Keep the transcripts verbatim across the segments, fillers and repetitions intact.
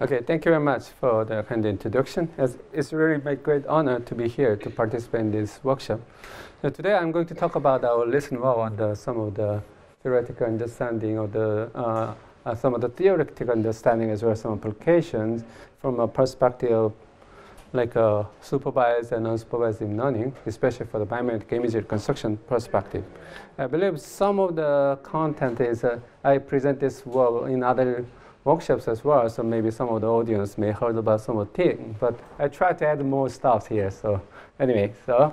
Okay, thank you very much for the kind introduction. As it's really my great honor to be here to participate in this workshop. So today I'm going to talk about our lesson one on the, some of the theoretical understanding of the uh, uh, some of the theoretical understanding as well as some applications from a perspective of like uh, supervised and unsupervised learning, especially for the biomedical image reconstruction perspective. I believe some of the content is uh, I present this well in other workshops as well, so maybe some of the audience may heard about some of the things, but I try to add more stuff here. So anyway, so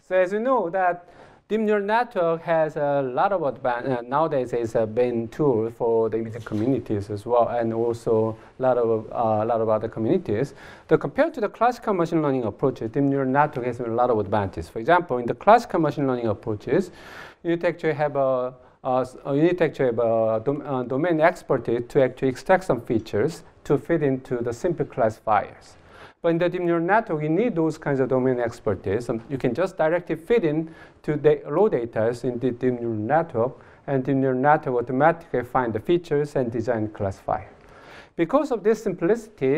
so as you know that deep neural network has a lot of advances. Uh, nowadays it's a main tool for the imaging communities as well, and also a lot of uh, lot of other communities. But compared to the classical machine learning approaches, deep neural network has a lot of advances. For example, in the classical machine learning approaches, you actually have a Uh, you need to actually have a dom uh, domain expertise to actually extract some features to fit into the simple classifiers. But in the deep neural network, you need those kinds of domain expertise. And you can just directly fit in to the raw data in the deep neural network, and the deep neural network automatically find the features and design classifier. Because of this simplicity,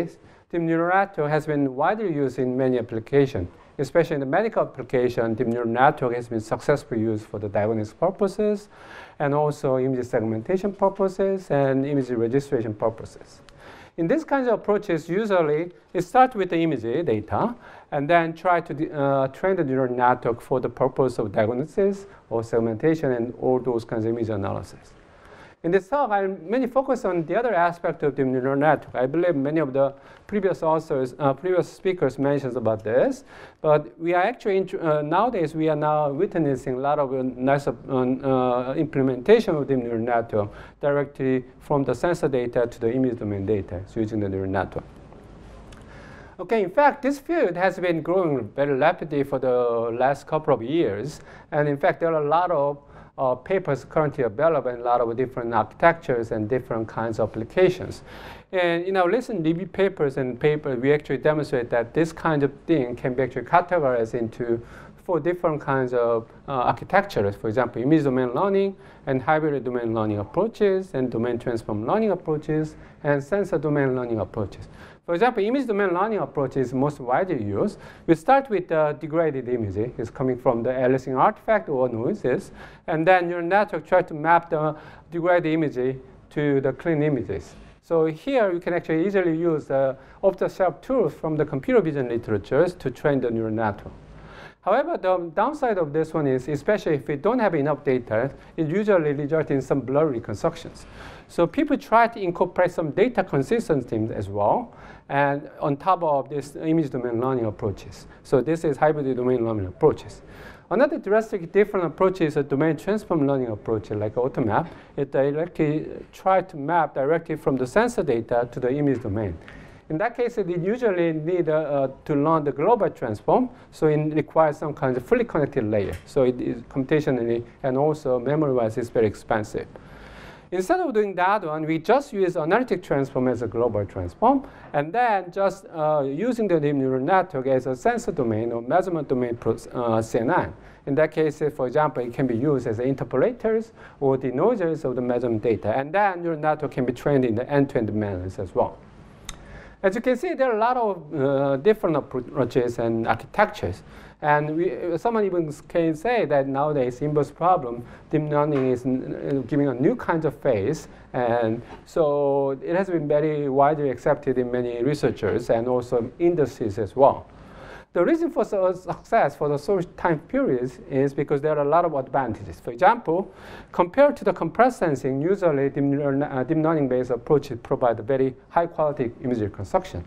deep neural network has been widely used in many applications. Especially in the medical application, deep neural network has been successfully used for the diagnostic purposes, and also image segmentation purposes and image registration purposes. In these kinds of approaches, usually it starts with the image data and then try to uh, train the neural network for the purpose of diagnosis or segmentation and all those kinds of image analysis. In this talk, I mainly focus on the other aspect of the neural network. I believe many of the previous authors, uh, previous speakers mentioned about this, but we are actually, uh, nowadays, we are now witnessing a lot of uh, nice uh, implementation of the neural network directly from the sensor data to the image domain data using the neural network. Okay, in fact, this field has been growing very rapidly for the last couple of years, and in fact, there are a lot of Uh, papers currently available in a lot of different architectures and different kinds of applications. And in our recent review papers and papers, we actually demonstrate that this kind of thing can be actually categorized into four different kinds of uh, architectures. For example, image domain learning and hybrid domain learning approaches and domain transform learning approaches and sensor domain learning approaches. For example, image domain learning approach is most widely used. We start with uh, degraded image. It's coming from the aliasing artifact or noises. And then neural network tries to map the degraded image to the clean images. So here, you can actually easily use uh, off-the-shelf tools from the computer vision literatures to train the neural network. However, the downside of this one is, especially if we don't have enough data, it usually results in some blurry reconstructions. So people try to incorporate some data consistency as well, and on top of this image domain learning approaches. So this is hybrid domain learning approaches. Another drastically different approach is a domain transform learning approach, like AutoMap. It directly tries to map directly from the sensor data to the image domain. In that case, it usually need uh, uh, to learn the global transform, so it requires some kind of fully connected layer. So it is computationally and also memory-wise, it's very expensive. Instead of doing that one, we just use analytic transform as a global transform, and then just uh, using the deep neural network as a sensor domain or measurement domain uh, C N N. In that case, for example, it can be used as interpolators or denoisers of the measurement data, and then neural network can be trained in the end-to-end manners as well. As you can see, there are a lot of uh, different approaches and architectures. And we, someone even can say that nowadays, inverse problem, deep learning is giving a new kind of phase. And so it has been very widely accepted in many researchers and also industries as well. The reason for success for the short time periods is because there are a lot of advantages. For example, compared to the compressed sensing, usually deep learning-based approaches provide a very high-quality image reconstruction.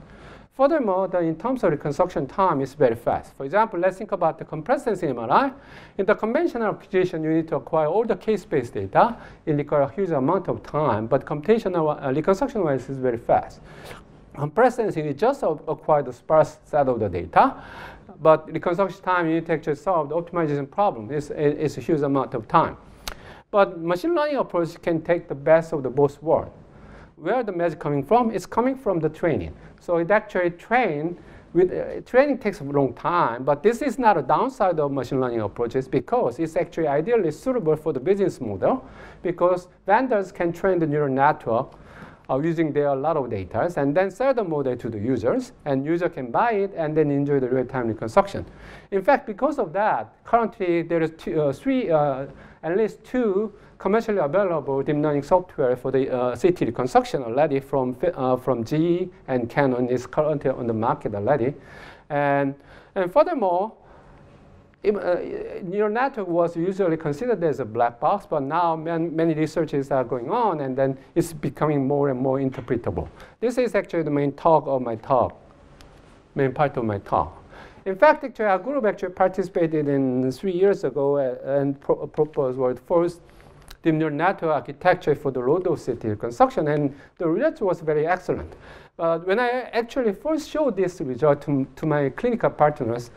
Furthermore, the, in terms of reconstruction time, it's very fast. For example, let's think about the compressed sensing M R I. In the conventional application, you need to acquire all the case-based data. It requires a huge amount of time, but computational uh, reconstruction-wise is very fast. Compressed sensing, you just acquire the sparse set of the data, but reconstruction time, you need to actually solve the optimization problem. It's, it's a huge amount of time. But machine learning approach can take the best of the both worlds. Where the magic coming from? It's coming from the training. So it actually train with uh, training takes a long time, but this is not a downside of machine learning approaches because it's actually ideally suitable for the business model because vendors can train the neural network uh, using their lot of data and then sell the model to the users, and user can buy it and then enjoy the real-time reconstruction. In fact, because of that, currently there is two, uh, three, uh, at least two commercially available deep learning software for the uh, city reconstruction already from uh, from G E and Canon is currently on the market already, and and furthermore. It, uh, neural network was usually considered as a black box, but now man, many researches are going on, and then it's becoming more and more interpretable. This is actually the main talk of my talk, main part of my talk. In fact, actually, our group actually participated in three years ago and pro proposed the first deep neural network architecture for the Rodeo city reconstruction, and the result was very excellent. But when I actually first showed this result to, to my clinical partners,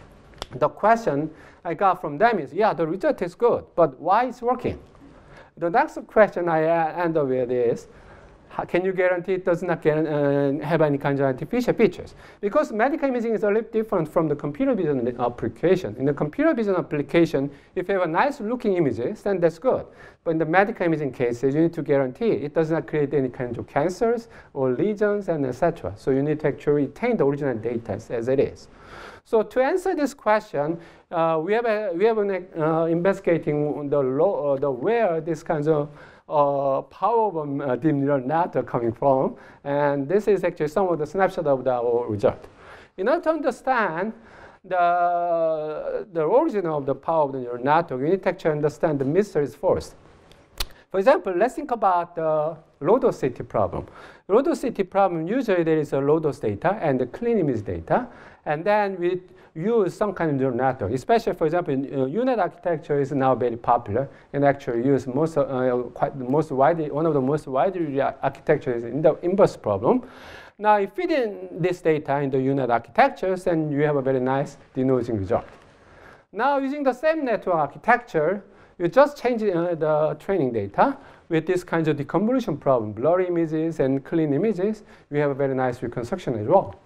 the question I got from them is, yeah, the result is good, but why it's working? The next question I uh, end up with is, how can you guarantee it does not uh, have any kind of artificial features? Because medical imaging is a little different from the computer vision application. In the computer vision application, if you have a nice looking images, then that's good. But in the medical imaging cases, you need to guarantee it does not create any kind of cancers or lesions and et cetera. So you need to actually retain the original data as it is. So to answer this question, uh, we have a, we have been uh, investigating the, low, uh, the where these kinds of uh, power of uh, deep neural network coming from, and this is actually some of the snapshot of the, our result. In order to understand the the origin of the power of the neural network, we need to actually understand the mysteries first. For example, let's think about the Rodeo city problem. Rodeo city problem, usually there is a Rodeo data and the clean image data, and then we use some kind of neural network. Especially, for example, uh, U-Net architecture is now very popular and actually used most, uh, quite the most widely, one of the most widely architectures in the inverse problem. Now, if you feed in this data in the U-Net architectures, then you have a very nice denoising result. Now, using the same network architecture, you just change uh, the training data with this kind of deconvolution problem, blurry images and clean images. We have a very nice reconstruction as well.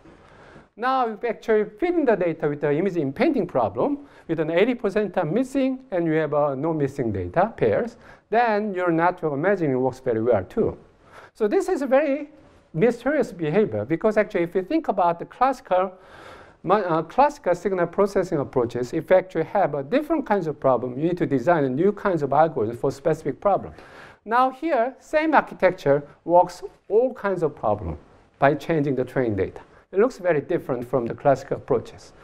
Now we actually feed in the data with the image impending problem with an eighty percent are missing, and we have uh, no missing data pairs. Then your network imaging works very well too. So this is a very mysterious behavior, because actually if you think about the classical Uh, classical signal processing approaches, if you actually have a different kinds of problem, you need to design a new kinds of algorithm for specific problem. Now here, same architecture works all kinds of problem by changing the training data. It looks very different from the classical approaches.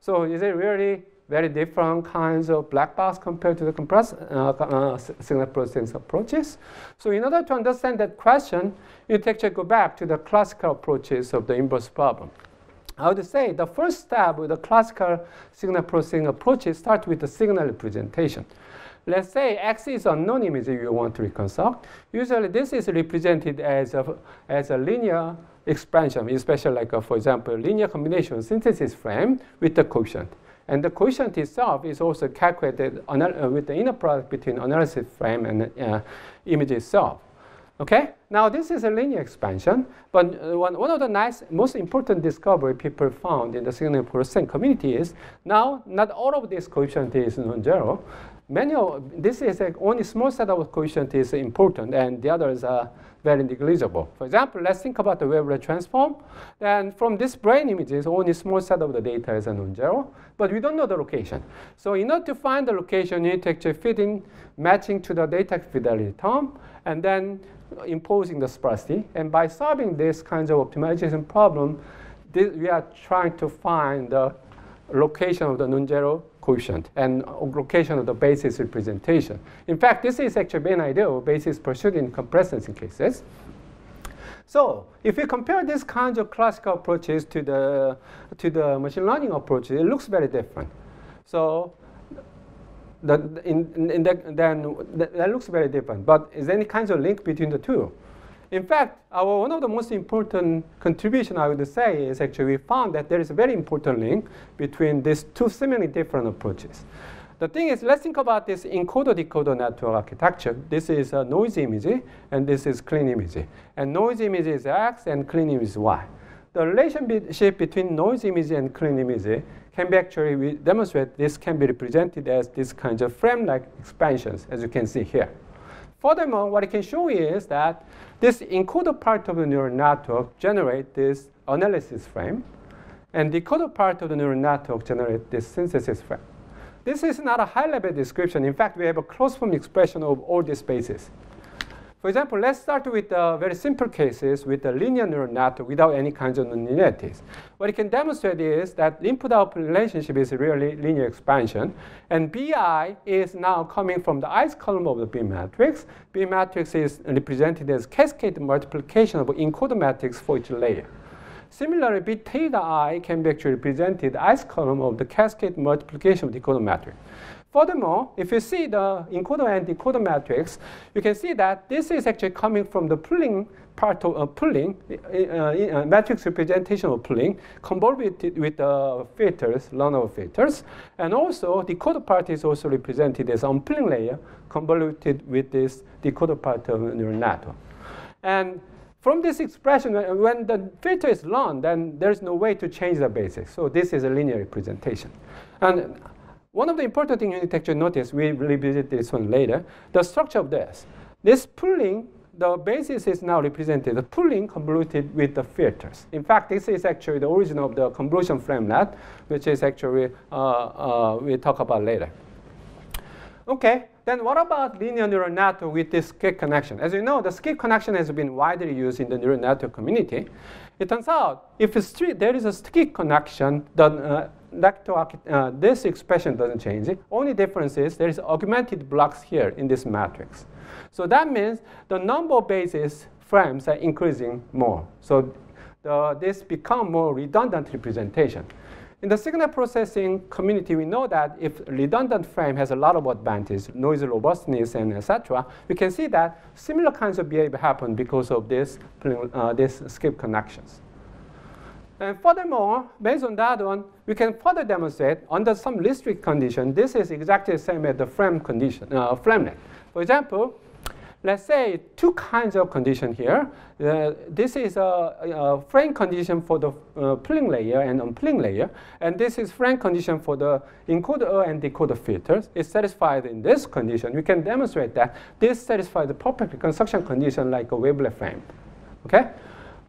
So is it really very different kinds of black box compared to the compressed, uh, uh, signal processing approaches? So in order to understand that question, you actually go back to the classical approaches of the inverse problem. I would say the first step with the classical signal processing approaches starts with the signal representation. Let's say X is unknown image you want to reconstruct. Usually this is represented as a, as a linear expansion, especially like, a, for example, linear combination synthesis frame with the quotient. And the quotient itself is also calculated with the inner product between analysis frame and uh, image itself. Okay, now this is a linear expansion, but one, one of the nice, most important discovery people found in the signal processing community is now not all of this coefficient is non-zero. Many of, this is like only small set of coefficient is important, and the others are very negligible. For example, let's think about the Radon transform. Then from this brain images, only small set of the data is non-zero, but we don't know the location. So in order to find the location, you need to actually fit in matching to the data fidelity term, and then imposing the sparsity. And by solving this kind of optimization problem, this, we are trying to find the location of the non-zero coefficient and location of the basis representation. In fact, this is actually the main idea of basis pursuit in compressed sensing cases. So if you compare these kinds of classical approaches to the, to the machine learning approaches, it looks very different. So The, in, in the, then that looks very different. But is there any kind of link between the two? In fact, our, one of the most important contribution I would say is actually we found that there is a very important link between these two seemingly different approaches. The thing is, let's think about this encoder-decoder network architecture. This is a noisy image, and this is clean image. And noisy image is X, and clean image is Y. The relationship between noisy image and clean image can be actually, we demonstrate this can be represented as this kind of frame-like expansions, as you can see here. Furthermore, what it can show is that this encoder part of the neural network generates this analysis frame, and decoder part of the neural network generates this synthesis frame. This is not a high-level description. In fact, we have a closed-form expression of all these spaces. For example, let's start with uh, very simple cases with a linear neural network without any kinds of nonlinearities. What it can demonstrate is that input-output relationship is really linear expansion, and B I is now coming from the ith column of the B matrix. B matrix is represented as cascade multiplication of encoder matrix for each layer. Similarly, B theta I can be actually represented as column of the cascade multiplication of the encoder matrix. Furthermore, if you see the encoder and decoder matrix, you can see that this is actually coming from the pooling part of uh, pooling uh, uh, uh, matrix representation of pooling, combined with with uh, filters, Lanov filters, and also decoder part is also represented as unpooling layer, convoluted with this decoder part of neural network, and. From this expression, when the filter is long, then there's no way to change the basics. So this is a linear representation. And one of the important things you need to actually notice, we will revisit this one later, the structure of this. This pooling, the basis is now represented, the pooling convoluted with the filters. In fact, this is actually the origin of the convolution framelet, which is actually, uh, uh, we'll talk about later. Okay. Then what about linear neural network with this skip connection? As you know, the skip connection has been widely used in the neural network community. It turns out if it's there is a skip connection, then, uh, uh, this expression doesn't change. It. Only difference is there is augmented blocks here in this matrix. So that means the number of basis frames are increasing more. So the, this becomes more redundant representation. In the signal processing community, we know that if redundant frame has a lot of advantage, noise robustness, and et cetera, we can see that similar kinds of behavior happen because of this, uh, this skip connections. And furthermore, based on that one, we can further demonstrate under some restrict condition, this is exactly the same as the frame condition, uh, framelet. For example, let's say two kinds of condition here. Uh, this is a, a frame condition for the uh, pooling layer and unpooling layer, and this is frame condition for the encoder and decoder filters. It's satisfied in this condition. We can demonstrate that this satisfies the perfect reconstruction condition like a wavelet frame. Okay.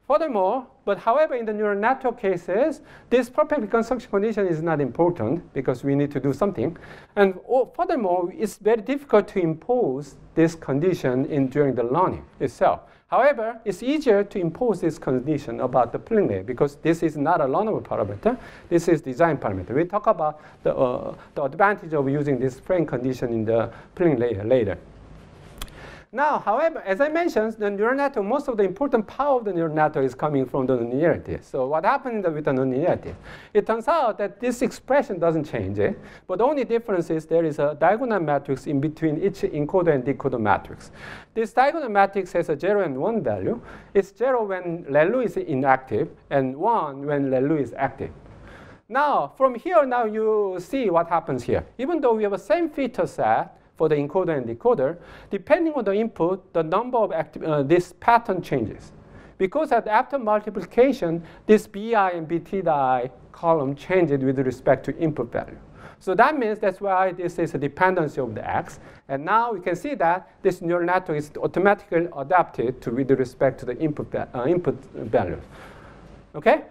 Furthermore, but however, in the neural network cases, this perfect reconstruction condition is not important because we need to do something. And oh, furthermore, it's very difficult to impose this condition in during the learning itself. However, it's easier to impose this condition about the pooling layer because this is not a learnable parameter. This is design parameter. We talk about the, uh, the advantage of using this frame condition in the pooling layer later. Now, however, as I mentioned, the neural network, most of the important power of the neural network is coming from the nonlinearity. So what happened with the nonlinearity? It turns out that this expression doesn't change it, but the only difference is there is a diagonal matrix in between each encoder and decoder matrix. This diagonal matrix has a zero and one value. It's zero when ReLU is inactive, and one when ReLU is active. Now, from here, now you see what happens here. Even though we have the same feature set, for the encoder and decoder, depending on the input, the number of active, uh, this pattern changes. Because at after multiplication, this B I and B theta I column changes with respect to input value. So that means that's why this is a dependency of the X. And now we can see that this neural network is automatically adapted to with respect to the input, uh, input value. Okay?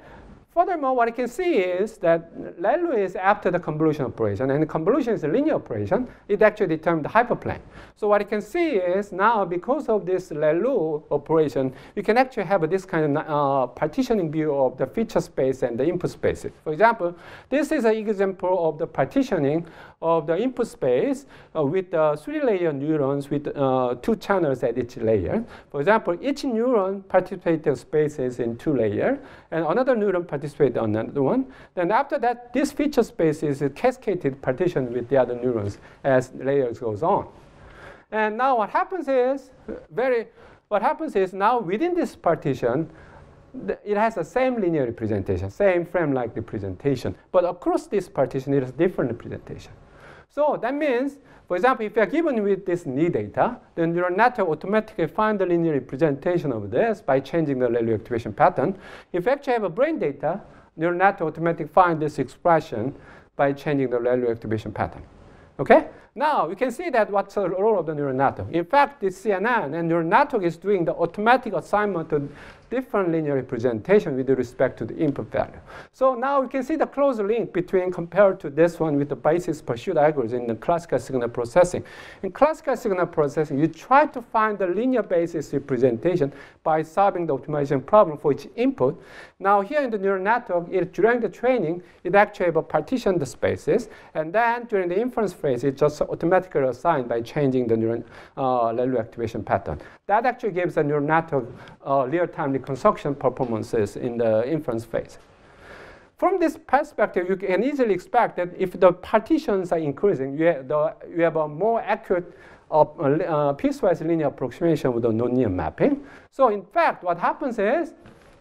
Furthermore, what you can see is that ReLU is after the convolution operation, and the convolution is a linear operation. It actually determines the hyperplane. So what you can see is now, because of this ReLU operation, you can actually have this kind of uh, partitioning view of the feature space and the input spaces. For example, this is an example of the partitioning of the input space uh, with uh, three-layer neurons with uh, two channels at each layer. For example, each neuron participates in spaces in two layers, and another neuron participates on another one. Then after that, this feature space is a cascaded partition with the other neurons as layers goes on. And now what happens is very. What happens is now within this partition, it has the same linear representation, same frame-like representation, but across this partition, it has different representation. So that means, for example, if you are given with this new data, the neural network automatically finds the linear representation of this by changing the ReLU activation pattern. If you actually have a brain data, neural network automatically finds this expression by changing the ReLU activation pattern. Okay? Now, you can see that what's the role of the neural network. In fact, this C N N and neural network is doing the automatic assignment to different linear representation with respect to the input value. So now we can see the close link between compared to this one with the basis pursuit algorithm in the classical signal processing. In classical signal processing, you try to find the linear basis representation by solving the optimization problem for each input. Now here in the neural network, it, during the training, it actually partitioned the spaces, and then during the inference phase, it just automatically assigned by changing the neural uh, ReLU activation pattern. That actually gives the neural network uh, real-time reconstruction performances in the inference phase. From this perspective, you can easily expect that if the partitions are increasing, you have, the, you have a more accurate uh, uh, piecewise linear approximation with a nonlinear mapping. So in fact, what happens is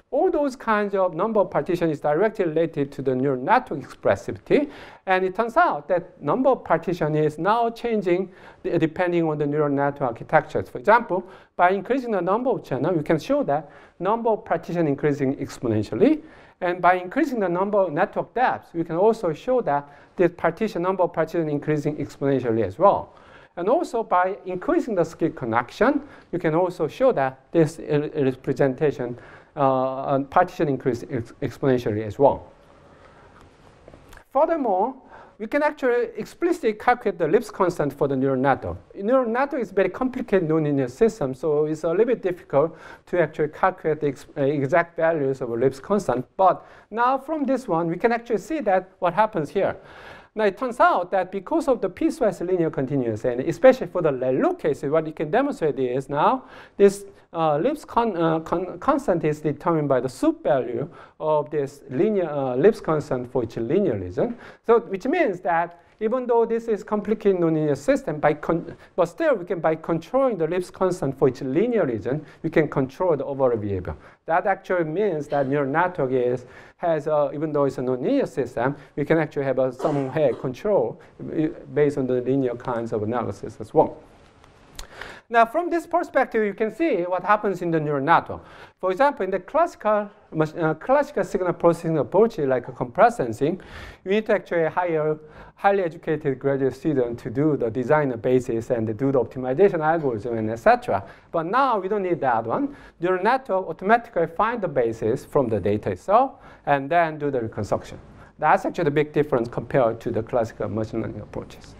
all those kinds of number of partitions is directly related to the neural network expressivity. And it turns out that number of partitions is now changing depending on the neural network architectures. For example, by increasing the number of channels, you can show that number of partitions increasing exponentially. And by increasing the number of network depths, we can also show that the partition number of partitions increasing exponentially as well. And also by increasing the skew connection, you can also show that this representation Uh, and partition increase ex exponentially as well. Furthermore, we can actually explicitly calculate the Lipschitz constant for the neural network. Neural network is a very complicated nonlinear system, so it's a little bit difficult to actually calculate the ex uh, exact values of a Lipschitz constant. But now from this one, we can actually see that what happens here. Now it turns out that because of the piecewise linear continuous, and especially for the ReLU cases, what you can demonstrate is now this uh, Lipschitz con uh, con constant is determined by the soup value of this linear uh, Lipschitz constant for each linear region. So which means that even though this is complicated nonlinear system, by con but still we can by controlling the Lipschitz constant for each linear region, we can control the overall behavior. That actually means that neural network is has a, even though it's a nonlinear system, we can actually have a somehow control based on the linear kinds of analysis as well. Now, from this perspective, you can see what happens in the neural network. For example, in the classical, uh, classical signal processing approach, like a compressed sensing, you need to actually hire highly educated graduate students to do the design basis and do the optimization algorithm, and et cetera. But now, we don't need that one. Neural network automatically finds the basis from the data itself and then do the reconstruction. That's actually the big difference compared to the classical machine learning approaches.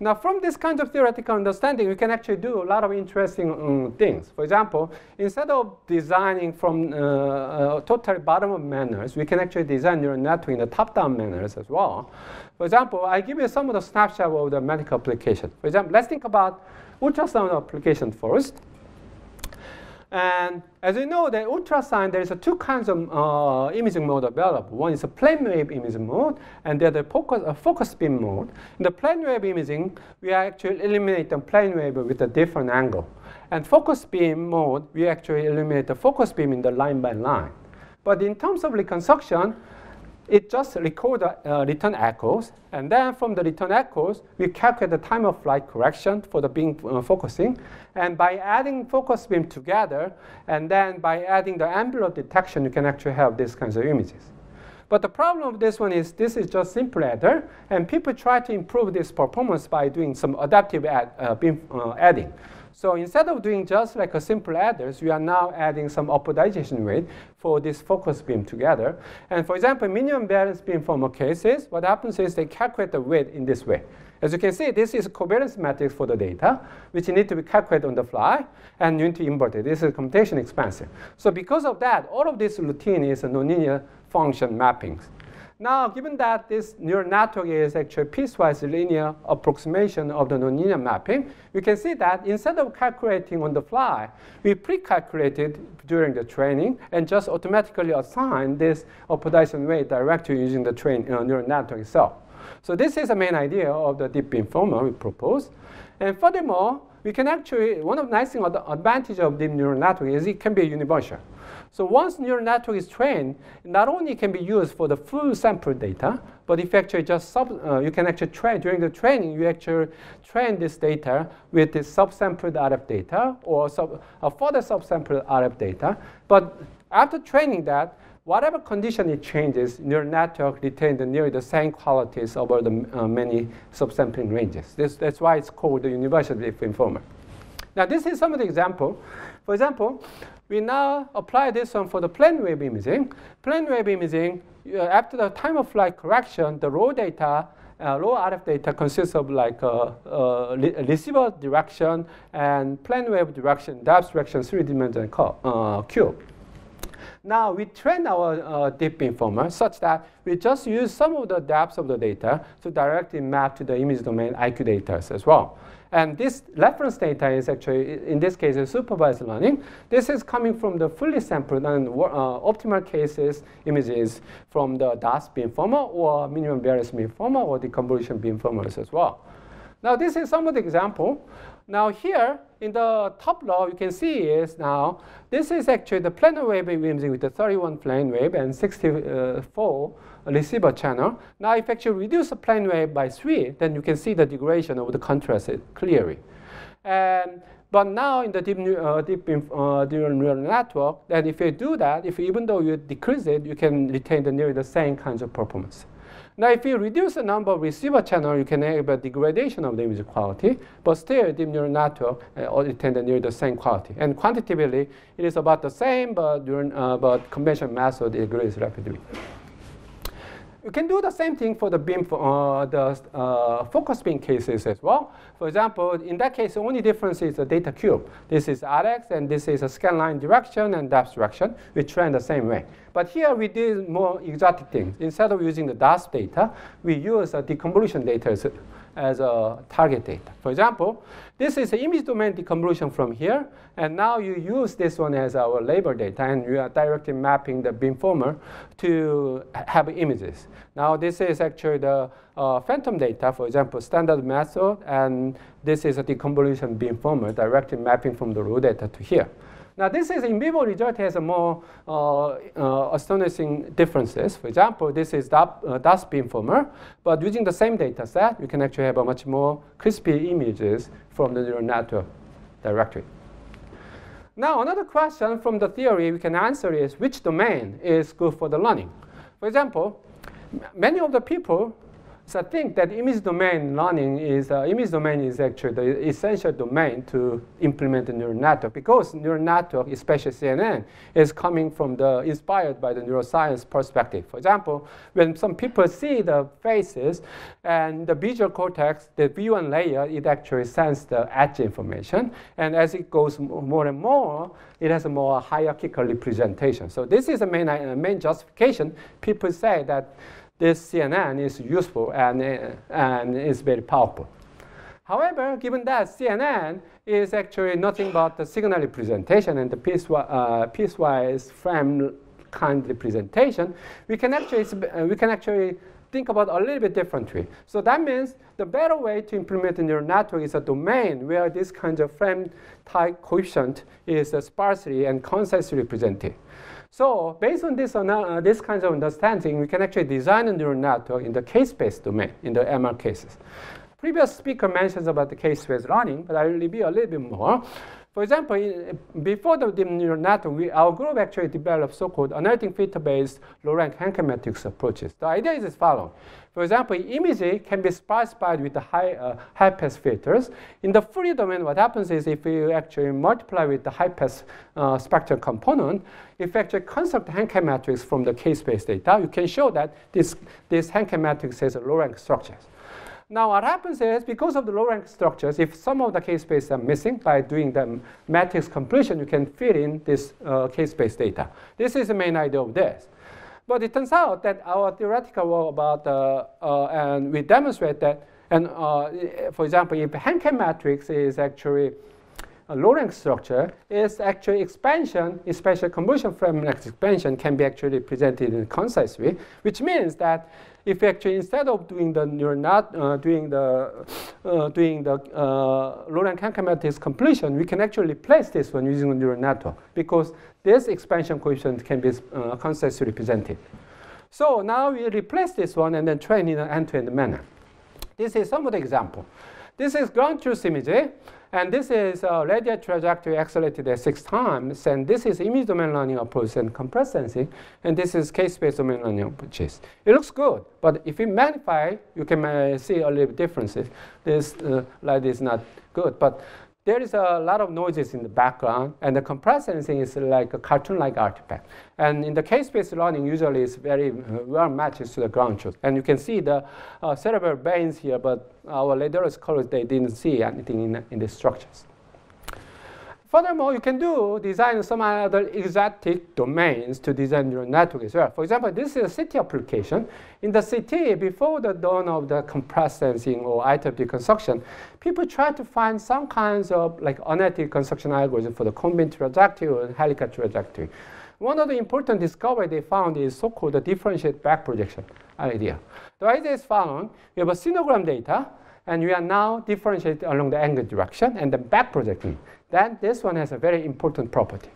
Now, from this kind of theoretical understanding, we can actually do a lot of interesting um, things. For example, instead of designing from uh, uh, totally bottom-up manners, we can actually design neural network in the top-down manners as well. For example, I give you some of the snapshot of the medical application. For example, let's think about ultrasound application first. And as you know, the ultrasound, there's a two kinds of uh, imaging mode available. One is a plane wave imaging mode, and the other focus, uh, focus beam mode. In the plane wave imaging, we actually eliminate the plane wave with a different angle. And focus beam mode, we actually eliminate the focus beam in the line by line. But in terms of reconstruction, it just records the uh, return echoes, and then from the return echoes, we calculate the time of flight correction for the beam uh, focusing. And by adding focus beam together, and then by adding the envelope detection, you can actually have these kinds of images. But the problem of this one is this is just simple adder, and people try to improve this performance by doing some adaptive add, uh, beam uh, adding. So instead of doing just like a simple adders, we are now adding some oppodization rate for this focus beam together. And for example, minimum balance beamformer cases, what happens is they calculate the weight in this way. As you can see, this is a covariance matrix for the data, which you need to be calculated on the fly, and you need to invert it. This is computation expensive. So because of that, all of this routine is a nonlinear function mappings. Now, given that this neural network is actually piecewise linear approximation of the nonlinear mapping, we can see that instead of calculating on the fly, we pre-calculated during the training and just automatically assign this oppodization rate directly using the train, uh, neural network itself. So this is the main idea of the deep beamformer we propose. And furthermore, we can actually, one of the nice things, the advantage of deep neural network is it can be universal. So once neural network is trained, not only can be used for the full sample data, but if you actually just sub, uh, you can actually train during the training, you actually train this data with this subsampled R F data or sub, uh, further subsampled R F data. But after training that, whatever condition it changes, neural network retains nearly the same qualities over the uh, many subsampling ranges. This, that's why it's called the universally informer. Now, this is some of the example. For example, we now apply this one for the plane wave imaging. Plane wave imaging, uh, after the time of flight correction, the raw data, uh, raw R F data consists of like uh, uh, receiver direction and plane wave direction, depth direction, three-dimensional uh, cube. Now, we train our uh, deep informer such that we just use some of the depths of the data to directly map to the image domain I Q data as well. And this reference data is actually, in this case, a supervised learning. This is coming from the fully sampled and uh, optimal cases images from the D A S beamformer or minimum variance beamformer or the convolution beamformers as well. Now, this is some of the example. Now, here in the top row, you can see is now this is actually the planar wave imaging with the thirty-one plane wave and sixty-four receiver channel. Now, if actually reduce the plane wave by three, then you can see the degradation of the contrast clearly. And but now in the deep, uh, deep uh, neural network, that if you do that, if even though you decrease it, you can retain the nearly the same kinds of performance. Now, if you reduce the number of receiver channels, you can have a degradation of the image quality, but still, deep neural network uh, retains nearly the same quality. And quantitatively, it is about the same, but, during, uh, but conventional method degrades rapidly. You can do the same thing for the beam, uh, the uh, focus beam cases as well. For example, in that case, the only difference is the data cube. This is R X, and this is a scan line direction and depth direction. We train the same way. But here we did more exotic things. Instead of using the D A S data, we use uh, deconvolution data as a, as a target data. For example, this is the image domain deconvolution from here, and now you use this one as our label data, and you are directly mapping the beamformer to have images. Now, this is actually the uh, phantom data, for example, standard method, and this is a deconvolution beamformer directly mapping from the raw data to here. Now, this is in vivo result has a more uh, uh, astonishing differences. For example, this is D A S beamformer, but using the same data set, you can actually have a much more crispy images from the neural network directly. Now, another question from the theory we can answer is which domain is good for the learning? For example, many of the people so think that image domain learning is uh, image domain is actually the essential domain to implement the neural network because neural network, especially C N N, is coming from the inspired by the neuroscience perspective. For example, when some people see the faces and the visual cortex, the V one layer, it actually sends the edge information, and as it goes more and more, it has a more hierarchical representation. So this is the main uh, main justification. People say that this C N N is useful and, uh, and is very powerful. However, given that C N N is actually nothing but the signal representation and the piecewise, uh, piecewise frame kind representation, we can actually, uh, we can actually think about a little bit differently. So that means the better way to implement a neural network is a domain where this kind of frame type coefficient is uh, sparsely and concisely represented. So based on this, uh, this kinds of understanding, we can actually design a neural network in the case-based domain, in the M L cases. Previous speaker mentions about the case-based learning, but I will review a little bit more. For example, in, before the deep neural network, we, our group actually developed so-called annotating filter-based low-rank Hankel matrix approaches. The idea is as follows. For example, image can be sparsified with the high, uh, high-pass filters. In the Fourier domain, what happens is if you actually multiply with the high-pass uh, spectral component, if you actually construct Hankel matrix from the case-based data, you can show that this, this Hankel matrix has a low-rank structures. Now, what happens is, because of the low-rank structures, if some of the case spaces are missing, by doing the matrix completion, you can fill in this uh, case-based data. This is the main idea of this. But it turns out that our theoretical work about, uh, uh, and we demonstrate that, and uh, for example, if Hankel matrix is actually a low-rank structure, its actually expansion, especially convolution frame expansion, can be actually presented in a concise way, which means that if actually instead of doing the neural net, uh, doing the uh, doing the uh, low-rank Hankel matrix completion, we can actually replace this one using the neural network because this expansion coefficient can be uh, concisely represented. So now we replace this one and then train in an end-to-end manner. This is some of the example. This is ground truth image, And this is uh, radial trajectory accelerated at six times. And this is image domain learning approach and compressed sensing. And this is case-based domain learning approaches. It looks good, but if you magnify, you can uh, see a little differences. This uh, light is not good, but there is a lot of noises in the background, and the compressed sensing is like a cartoon-like artifact. And in the case-based learning, usually it's very well matches to the ground truth. And you can see the uh, cerebral veins here, but our lateral scholars, they didn't see anything in, in the structures. Furthermore, you can do design some other exotic domains to design your network as well. For example, this is a city application. In the city, before the dawn of the compressed sensing or I T E P deconstruction, people try to find some kinds of like unethical construction algorithm for the convex trajectory or helical trajectory. One of the important discovery they found is so-called differentiated back projection idea. The idea is found you have a sinogram data, and we are now differentiated along the angle direction and then back projecting. Then this one has a very important property.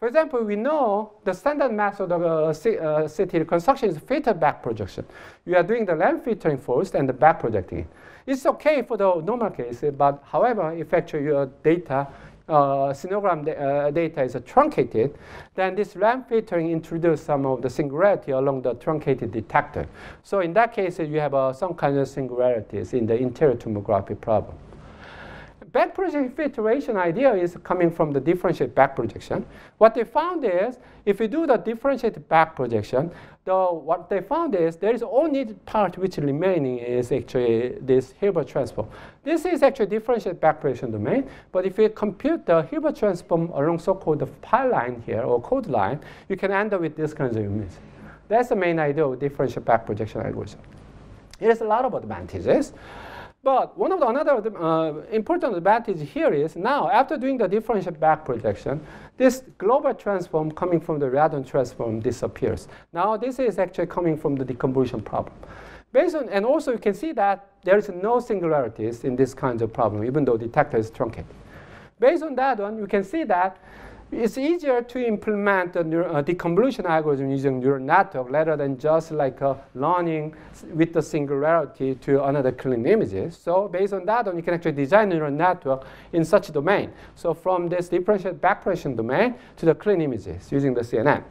For example, we know the standard method of uh, uh, city reconstruction is filter back projection. We are doing the lamp filtering first and the back projecting. It's okay for the normal case, but however, if actually your data, uh, sinogram da uh, data is uh, truncated, then this lamp filtering introduces some of the singularity along the truncated detector. So in that case, you have uh, some kind of singularities in the interior tomography problem. Back projection filtration idea is coming from the differentiated back projection. What they found is, if you do the differentiated back projection, the, what they found is there is only part which remaining is actually this Hilbert transform. This is actually differentiated back projection domain, but if you compute the Hilbert transform along so-called the pi line here or code line, you can end up with this kind of image. That's the main idea of differentiated back projection algorithm. It has a lot of advantages. But one of the another uh, important advantage here is now, after doing the differential back projection, this global transform coming from the Radon transform disappears. Now, this is actually coming from the deconvolution problem. Based on, and also, you can see that there is no singularities in this kind of problem, even though detector is truncated. Based on that one, you can see that it's easier to implement the uh, deconvolution algorithm using neural network rather than just like uh, learning with the singularity to another clean images. So based on that, you can actually design neural network in such a domain. So from this differentiated back projection domain to the clean images using the C N N.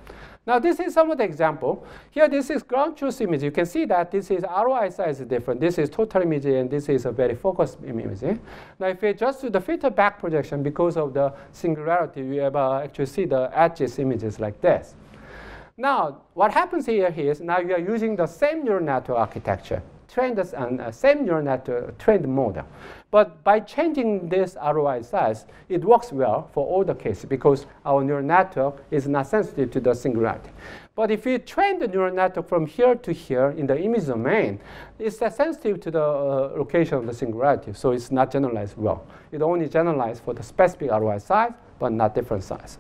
Now, this is some of the example. Here, this is ground truth image. You can see that this is R O I size is different. This is total image, and this is a very focused image. Now, if you just do the filter back projection because of the singularity, you have uh, actually see the edges images like this. Now, what happens here is now you are using the same neural network architecture, trained on uh, same neural network trained model. But by changing this R O I size, it works well for all the cases because our neural network is not sensitive to the singularity. But if you train the neural network from here to here in the image domain, it's sensitive to the uh, location of the singularity, so it's not generalized well. It only generalized for the specific R O I size, but not different sizes.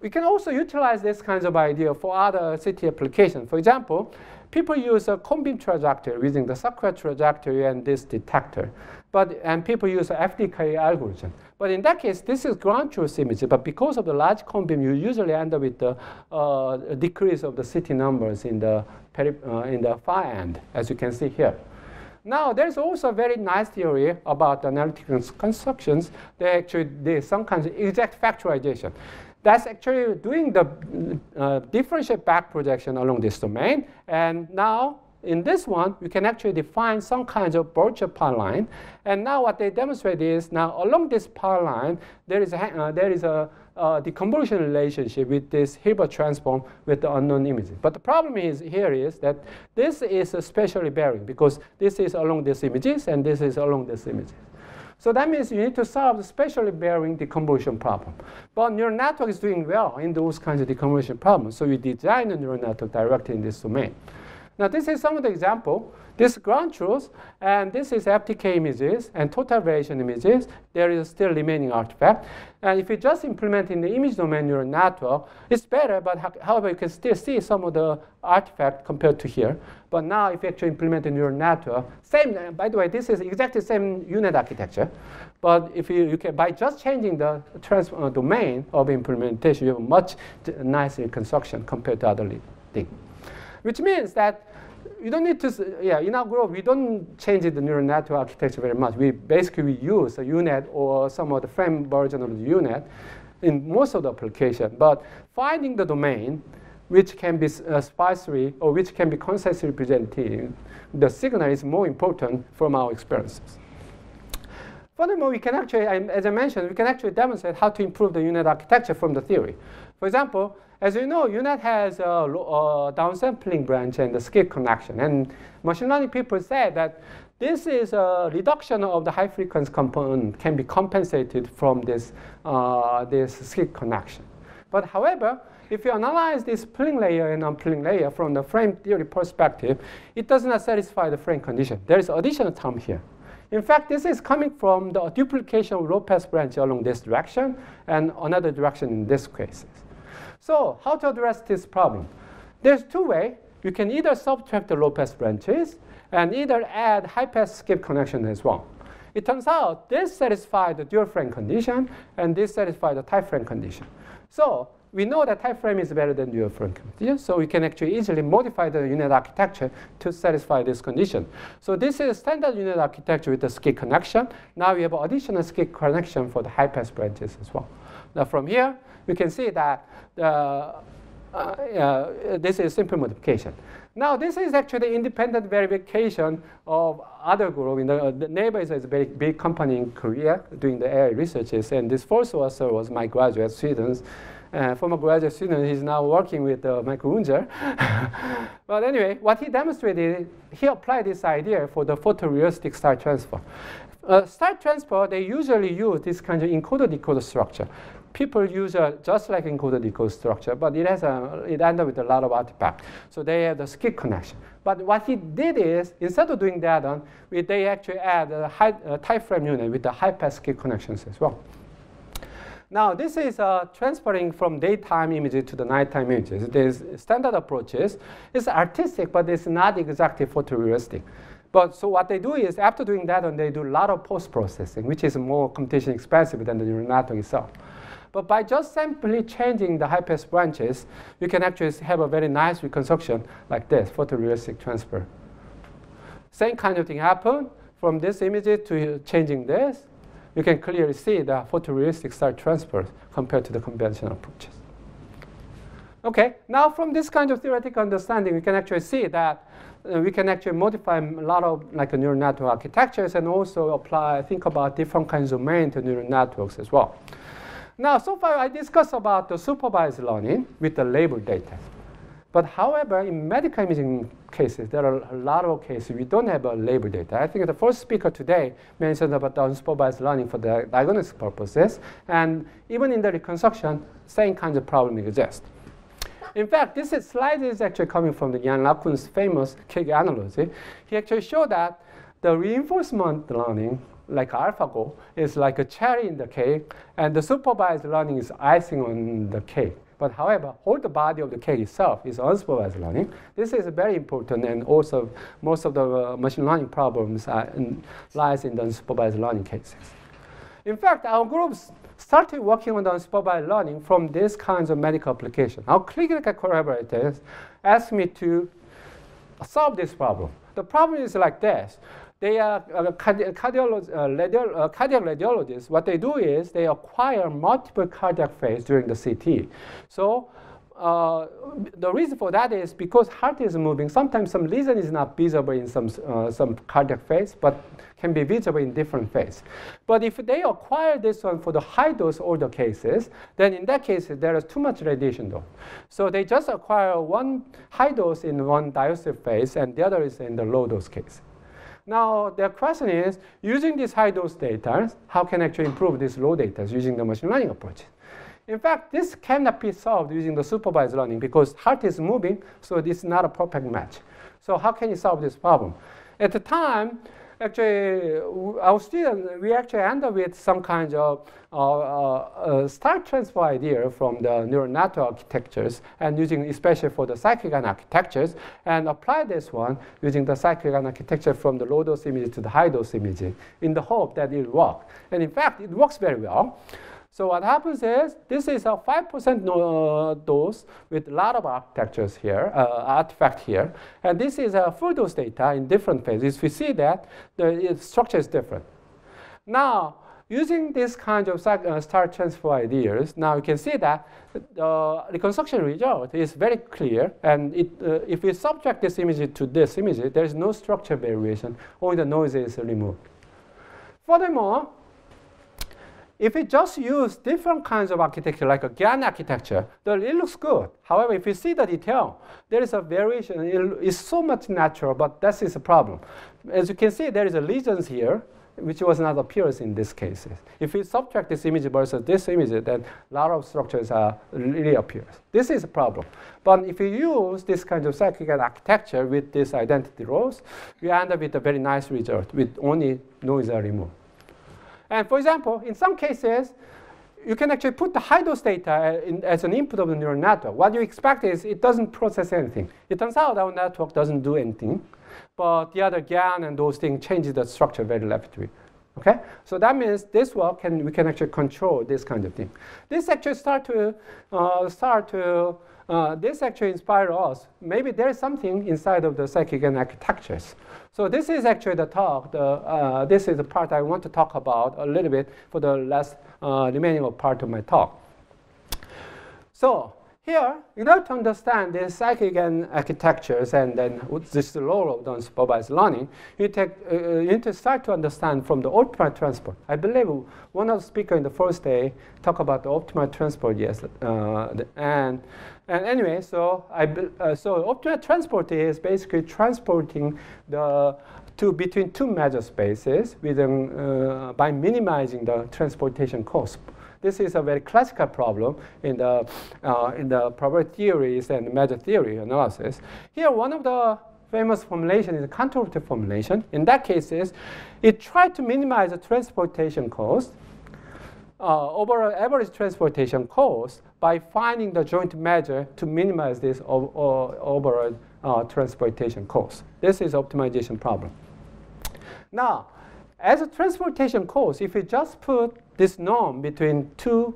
We can also utilize this kinds of idea for other city applications. For example, people use a combing trajectory using the circular trajectory and this detector. But, and people use an F D K algorithm. But in that case, this is ground truth image. But because of the large combing, you usually end up with the uh, decrease of the city numbers in the, peri uh, in the far end, as you can see here. Now, there's also a very nice theory about analytical constructions. They actually do some kind of exact factorization. That's actually doing the uh, differential back projection along this domain. And now, in this one, you can actually define some kinds of virtual power line. And now what they demonstrate is, now along this power line, there is a, uh, there is a uh, deconvolution relationship with this Hilbert transform with the unknown images. But the problem is here is that this is especially varying because this is along these images and this is along these images. So that means you need to solve the spatially varying deconvolution problem. But neural network is doing well in those kinds of deconvolution problems. So you design a neural network directly in this domain. Now, this is some of the example. This ground truth, and this is F D K images and total variation images. There is still remaining artifact. And if you just implement in the image domain neural network, it's better, but however, you can still see some of the artifact compared to here. But now, if you actually implement a neural network, same, by the way, this is exactly the same U-Net architecture. But if you, you can, by just changing the transform uh, domain of implementation, you have a much nicer construction compared to other thing. Which means that you don't need to, yeah, in our group, we don't change the neural network architecture very much. We basically we use a U-Net or some of the frame version of the U-Net in most of the application. But finding the domain, which can be uh, spicery or which can be concisely represented, the signal is more important from our experiences. Furthermore, we can actually, as I mentioned, we can actually demonstrate how to improve the U-Net architecture from the theory. For example, as you know, U-Net has a, a downsampling branch and the skip connection. And machine learning people say that this is a reduction of the high-frequency component can be compensated from this, uh, this skip connection. But however, if you analyze this splitting layer and unpilling layer from the frame theory perspective, it does not satisfy the frame condition. There is additional term here. In fact, this is coming from the duplication of low-pass branch along this direction and another direction in this case. So how to address this problem? There's two ways. You can either subtract the low-pass branches and either add high-pass skip connection as well. It turns out this satisfies the dual frame condition and this satisfies the tight frame condition. So we know that tight frame is better than dual frame condition, so we can actually easily modify the U-Net architecture to satisfy this condition. So this is standard U-Net architecture with the skip connection. Now we have additional skip connection for the high pass branches as well. Now from here, we can see that uh, uh, uh, this is simple modification. Now this is actually independent verification of other group. In the, uh, the neighbor is a very big company in Korea doing the A I researches, and this first also was my graduate students. Uh, former graduate student, he's now working with uh, Michael Unger. But anyway, what he demonstrated, he applied this idea for the photorealistic star transfer. Uh, star transfer, they usually use this kind of encoder-decoder structure. People use uh, just like encoder-decoder structure, but it has a, it ended up with a lot of artifacts. So they have the skip connection. But what he did is, instead of doing that, on, they actually add a, high, a tight frame unit with the high-pass skip connections as well. Now, this is uh, transferring from daytime images to the nighttime images. There's standard approaches. It's artistic, but it's not exactly photorealistic. But so what they do is, after doing that, and they do a lot of post-processing, which is more computationally expensive than the neural network itself. But by just simply changing the high-pass branches, you can actually have a very nice reconstruction like this, photorealistic transfer. Same kind of thing happened from this image to changing this. You can clearly see the photorealistic star transfers compared to the conventional approaches. Okay, now from this kind of theoretical understanding, we can actually see that uh, we can actually modify a lot of like neural network architectures and also apply, think about different kinds of domain to neural networks as well. Now, so far I discussed about the supervised learning with the labeled data. But however, in medical imaging cases, there are a lot of cases we don't have a label data. I think the first speaker today mentioned about the unsupervised learning for the diagnostic purposes. And even in the reconstruction, same kinds of problem exist. In fact, this is slide is actually coming from the Jan Lakun's famous K I G analogy. He actually showed that the reinforcement learning, like AlphaGo, is like a cherry in the cake, and the supervised learning is icing on the cake. But however, all the body of the cake itself is unsupervised learning. This is very important, and also most of the uh, machine learning problems are in, lies in the unsupervised learning cases. In fact, our groups started working on the unsupervised learning from these kinds of medical applications. Our clinical collaborators asked me to solve this problem. The problem is like this. They are uh, cardi cardiolo uh, radiolo uh, cardiac radiologists. What they do is they acquire multiple cardiac phase during the C T. So uh, the reason for that is because heart is moving. Sometimes some lesion is not visible in some, uh, some cardiac phase, but can be visible in different phase. But if they acquire this one for the high dose order cases, then in that case, there is too much radiation though. So they just acquire one high dose in one diastolic phase, and the other is in the low dose case. Now, the question is, using these high-dose data, how can I actually improve these low data using the machine learning approach? In fact, this cannot be solved using the supervised learning because heart is moving, so this is not a perfect match. So how can you solve this problem? At the time, actually, our students, we actually end up with some kind of uh, uh, star transfer idea from the neural network architectures, and using especially for the cycleGAN architectures, and apply this one using the cycleGAN architecture from the low dose image to the high dose image in the hope that it will work. And in fact, it works very well. So what happens is, this is a five percent dose with a lot of architectures here, uh, artifact here. And this is a full dose data in different phases. If we see that, the structure is different. Now, using this kind of star transfer ideas, now you can see that the reconstruction result is very clear. And it, uh, if we subtract this image to this image, there is no structure variation, only the noise is removed. Furthermore, if we just use different kinds of architecture, like a GAN architecture, then it looks good. However, if you see the detail, there is a variation. It is so much natural, but that is a problem. As you can see, there is a lesions here, which was not appears in this case. If we subtract this image versus this image, then a lot of structures are really appears. This is a problem. But if you use this kind of cycleGAN architecture with these identity rows, you end up with a very nice result with only noise removed. And for example, in some cases, you can actually put the high dose data in, as an input of the neural network. What you expect is it doesn't process anything. It turns out our network doesn't do anything. But the other GAN and those things changes the structure very rapidly. Okay? So that means this work can, we can actually control this kind of thing. This actually start to uh, start to uh, this actually inspire us. Maybe there is something inside of the cycleGAN architectures. So this is actually the talk. The, uh, this is the part I want to talk about a little bit for the last uh, remaining of part of my talk. So. Here, in order to understand the cycleGAN architectures and then this role of the unsupervised learning, you, take, uh, you need to start to understand from the optimal transport. I believe one of the speakers in the first day talked about the optimal transport, yes. Uh, and, and anyway, so, I, uh, so optimal transport is basically transporting the two, between two measure spaces within, uh, by minimizing the transportation cost. This is a very classical problem in the, uh, in the probability theories and measure theory analysis. Here, one of the famous formulations is the Kantorovich formulation. In that case, is it tried to minimize the transportation cost, uh, overall average transportation cost, by finding the joint measure to minimize this overall uh, transportation cost. This is optimization problem. Now, as a transportation cost, if we just put this norm between two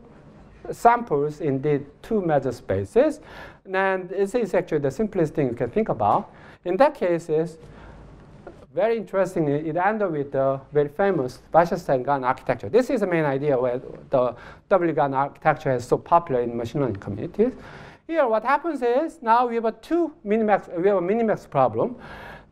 samples in the two measure spaces, then this is actually the simplest thing you can think about. In that case, is very interesting. It ended with the very famous Wasserstein GAN architecture. This is the main idea where the W GAN architecture is so popular in machine learning communities. Here, what happens is now we have a two minimax. We have a minimax problem.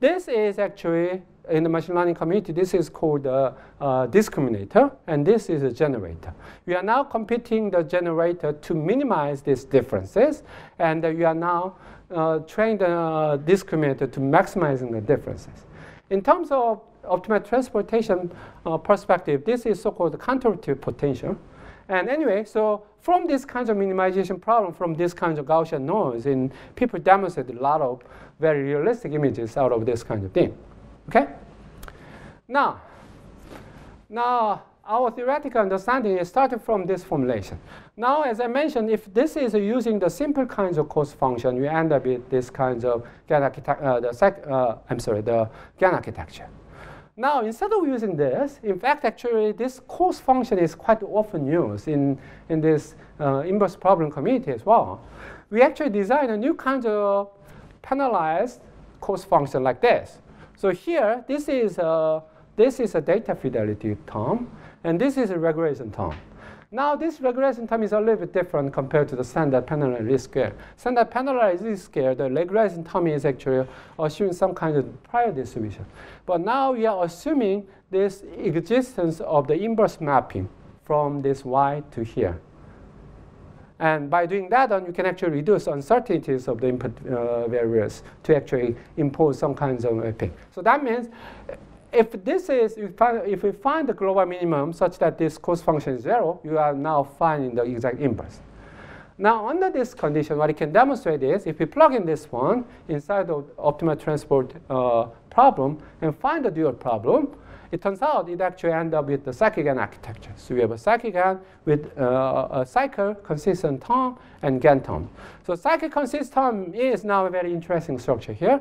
This is actually, in the machine learning community, this is called a uh, discriminator, and this is a generator. We are now computing the generator to minimize these differences, and uh, we are now uh, training the uh, discriminator to maximizing the differences. In terms of optimal transportation uh, perspective, this is so-called Kantorovich potential. And anyway, so from this kind of minimization problem, from this kind of Gaussian noise, in people demonstrate a lot of very realistic images out of this kind of thing. Okay? Now, now, our theoretical understanding is started from this formulation. Now, as I mentioned, if this is using the simple kinds of cost function, we end up with this kinds of GAN architecture, uh, the sec, uh, I'm sorry, the GAN architecture. Now, instead of using this, in fact, actually, this cost function is quite often used in, in this uh, inverse problem community as well. We actually design a new kind of penalized cost function like this. So here, this is, a, this is a data fidelity term, and this is a regulation term. Now, this regulation term is a little bit different compared to the standard penalized risk scale. Standard penalized risk scale, the regulation term is actually assuming some kind of prior distribution. But now we are assuming this existence of the inverse mapping from this y to here. And by doing that, then you can actually reduce uncertainties of the input uh, variables to actually impose some kinds of mapping. So that means if this is, if we find the global minimum such that this cost function is zero, you are now finding the exact inverse. Now, under this condition, what it can demonstrate is if we plug in this one inside of optimal transport uh, problem and find the dual problem, it turns out it actually ends up with the cycleGAN architecture. So we have a cycleGAN with uh, a cycle consistent term and GAN term. So cycle consistent term is now a very interesting structure here.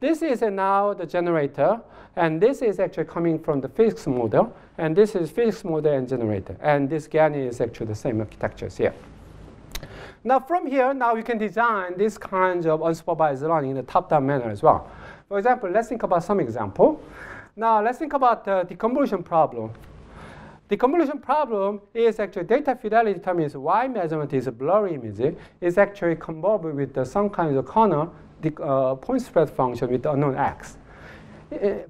This is now the generator, and this is actually coming from the physics model, and this is physics model and generator, and this GAN is actually the same architectures here. Now from here, now you can design this kind of unsupervised learning in a top-down manner as well. For example, let's think about some example. Now let's think about the deconvolution problem. The convolution problem is actually data fidelity determines Y measurement is a blurry image. It's actually convolved with the, some kind of corner the, uh, point spread function with the unknown X.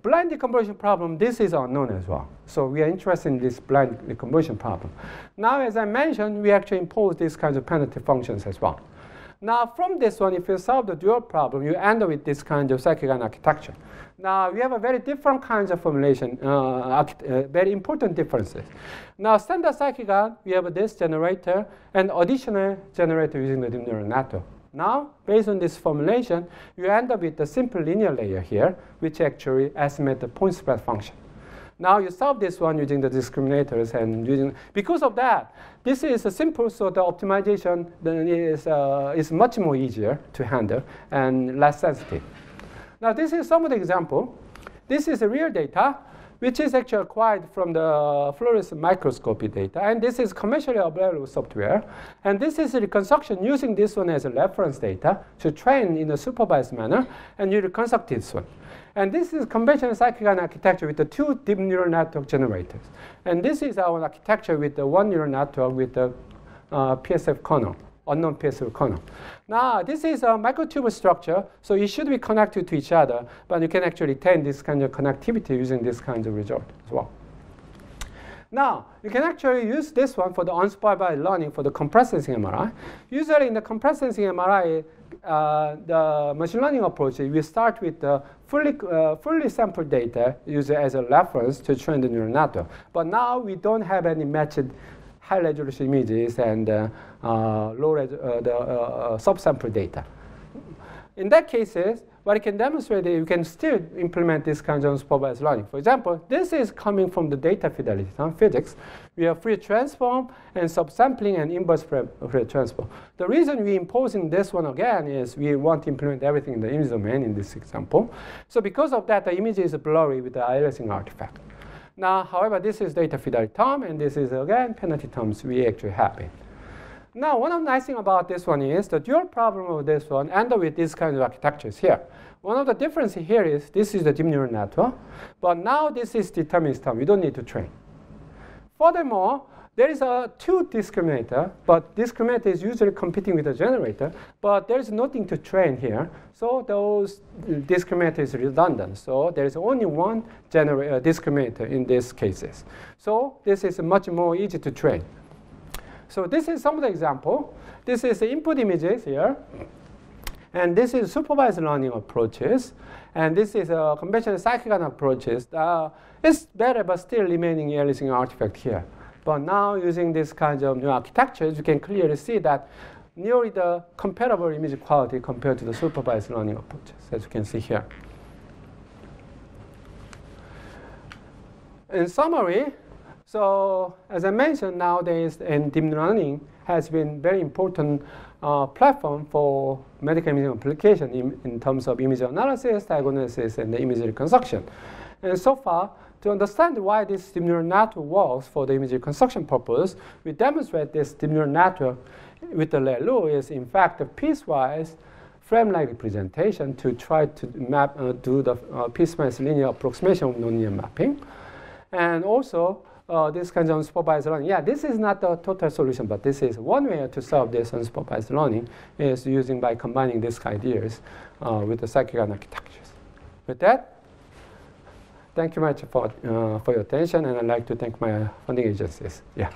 Blind deconvolution problem, this is unknown as well. So we are interested in this blind deconvolution problem. Now, as I mentioned, we actually impose these kinds of penalty functions as well. Now, from this one, if you solve the dual problem, you end up with this kind of cycleGAN architecture. Now, we have a very different kinds of formulation, uh, uh, very important differences. Now, standard cycleGAN, we have this generator and additional generator using the deep neural network. Now, based on this formulation, you end up with the simple linear layer here, which actually estimates the point spread function. Now you solve this one using the discriminators and using, because of that, this is a simple, so the optimization is, uh, is much more easier to handle and less sensitive. Now this is some of the example. This is the real data, which is actually acquired from the fluorescent microscopy data, and this is commercially available software. And this is a reconstruction using this one as a reference data to train in a supervised manner, and you reconstruct this one. And this is conventional cycleGAN architecture with the two deep neural network generators. And this is our architecture with the one neural network with the uh, P S F kernel, unknown P S F kernel. Now, this is a microtube structure, so it should be connected to each other, but you can actually retain this kind of connectivity using this kind of result as well. Now, you can actually use this one for the unsupervised learning for the compressed sensing M R I. Usually in the compressed sensing M R I, Uh, the machine learning approach, we start with the fully, uh, fully sampled data used as a reference to train the neural network. But now we don't have any matched high resolution images and uh, uh, low res uh, the, uh, subsample data. In that cases, what I can demonstrate is you can still implement this kind of supervised learning. For example, this is coming from the data fidelity on physics. We have Fourier transform and subsampling and inverse Fourier transform. The reason we're imposing this one again is we want to implement everything in the image domain in this example. So because of that, the image is blurry with the aliasing artifact. Now, however, this is data fidelity term, and this is again penalty terms we actually have it. Now, one of the nice things about this one is the dual problem of this one end up with these kinds of architectures here. One of the differences here is this is the deep neural network, but now this is determinist term. You don't need to train. Furthermore, there is a two discriminator, but discriminator is usually competing with the generator, but there is nothing to train here, so those discriminator is redundant. So there is only one generator discriminator in these cases. So this is much more easy to train. So this is some of the example. This is the input images here. And this is supervised learning approaches. And this is a conventional cycleGAN approaches. Uh, it's better, but still remaining aliasing artifact here. But now using this kind of new architectures, you can clearly see that nearly the comparable image quality compared to the supervised learning approaches, as you can see here. In summary, so as I mentioned, nowadays, and deep learning has been very important uh, platform for medical imaging application in, in terms of image analysis, diagnosis, and the image reconstruction. And so far, to understand why this deep neural network works for the image reconstruction purpose, we demonstrate this deep neural network with the ReLU is in fact a piecewise frame-like representation to try to map, uh, do the uh, piecewise linear approximation of nonlinear mapping, and also. Uh, this kind of unsupervised learning. Yeah, this is not the total solution, but this is one way to solve this unsupervised learning is using by combining these ideas uh, with the cycleGAN architectures. With that, thank you much for, uh, for your attention, and I'd like to thank my funding agencies. Yeah.